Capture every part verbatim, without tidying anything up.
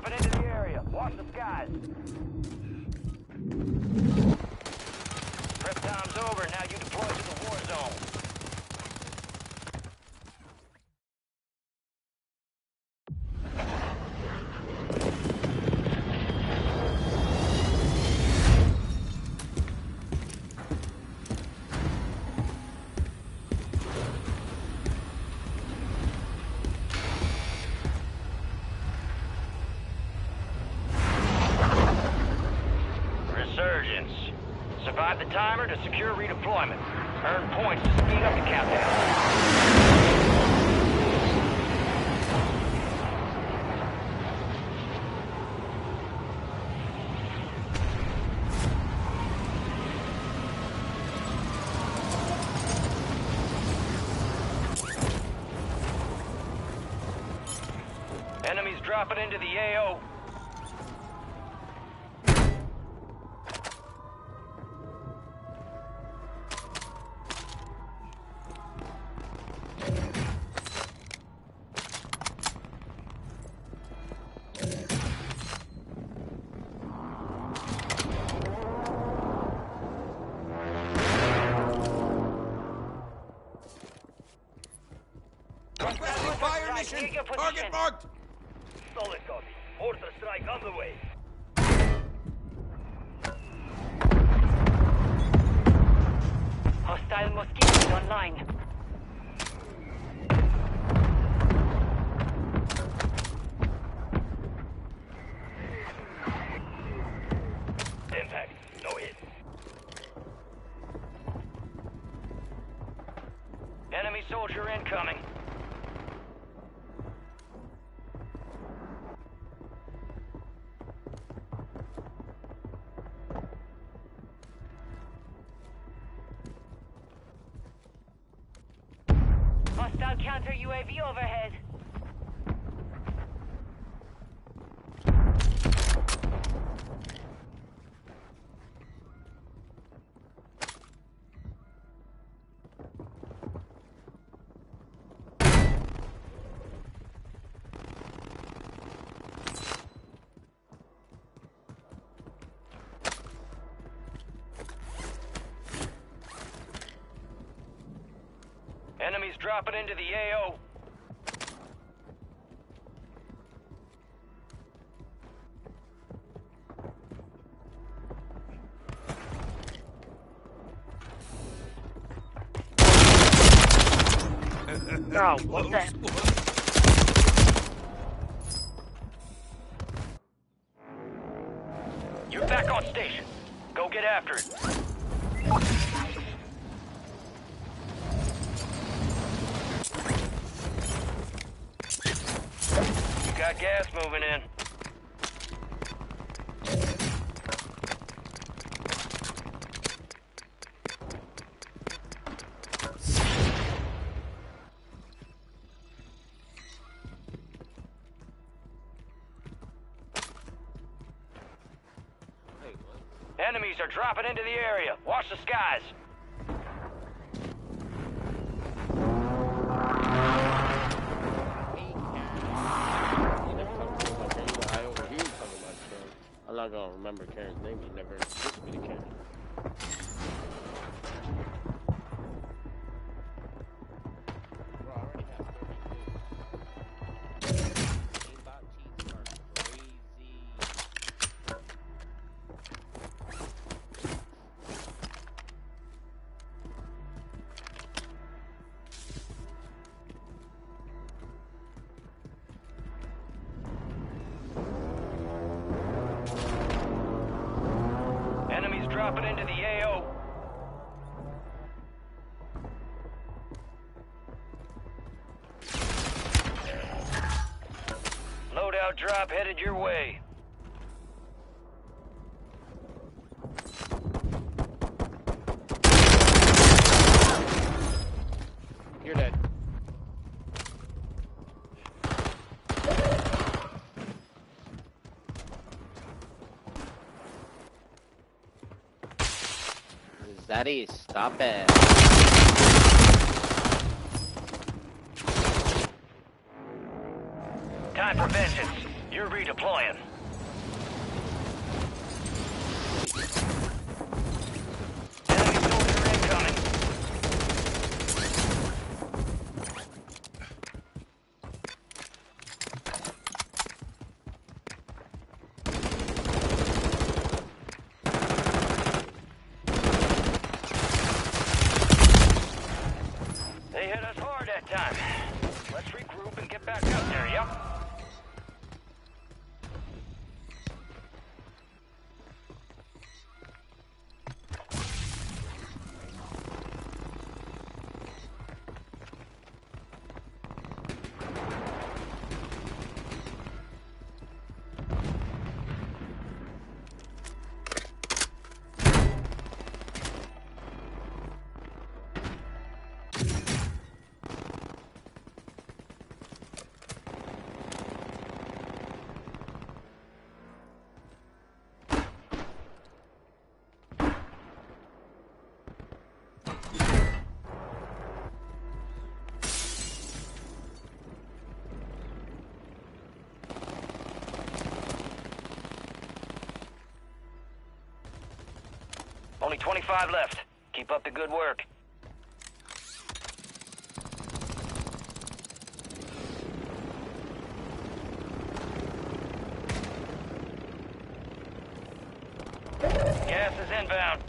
dropping into the area. Watch the skies. Prep time's over. Now you deploy to the war zone. Survive the timer to secure redeployment. Earn points to speed up the countdown. Enemies dropping into the A O. Target marked! Solid copy. Mortar strike on the way. Hostile mosquitoes online. Impact. No hit. Enemy soldier incoming. Hostile counter U A V overhead. Enemies dropping into the A O. No, what the... You're back on station. Go get after it. Got gas moving in. Enemies are dropping into the area. Watch the skies. I'm not gonna remember Karen's name, he never introduced me to Karen. Dropping into the A O. Loadout drop headed your way. You're dead. Daddy, stop it. Time for vengeance. You're They're redeploying. Only twenty-five left. Keep up the good work. Gas is inbound.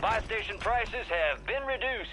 Buy station prices have been reduced.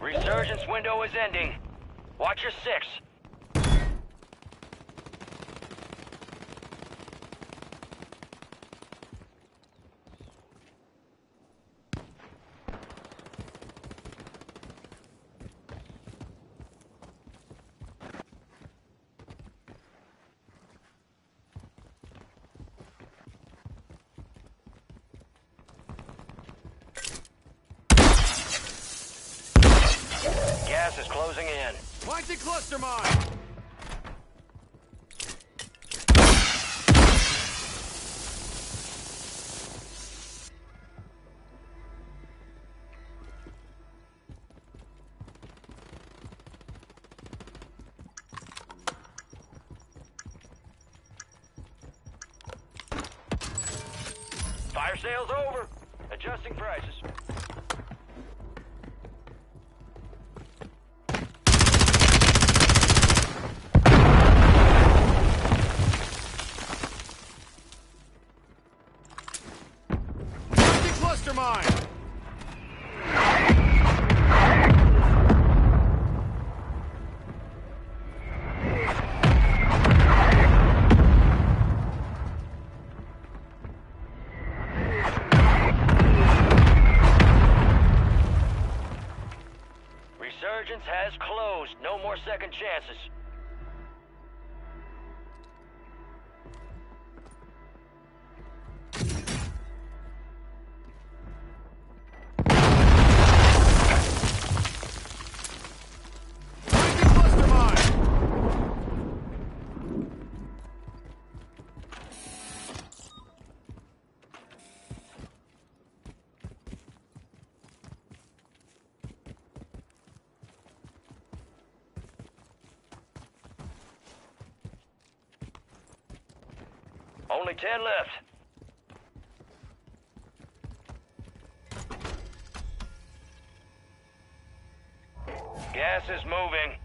Resurgence window is ending. Watch your six. Gas is closing in. Plant the cluster mine! Fire sale's over. Adjusting prices. Mine. supply is closed. No more second chances. Only ten left. Gas is moving.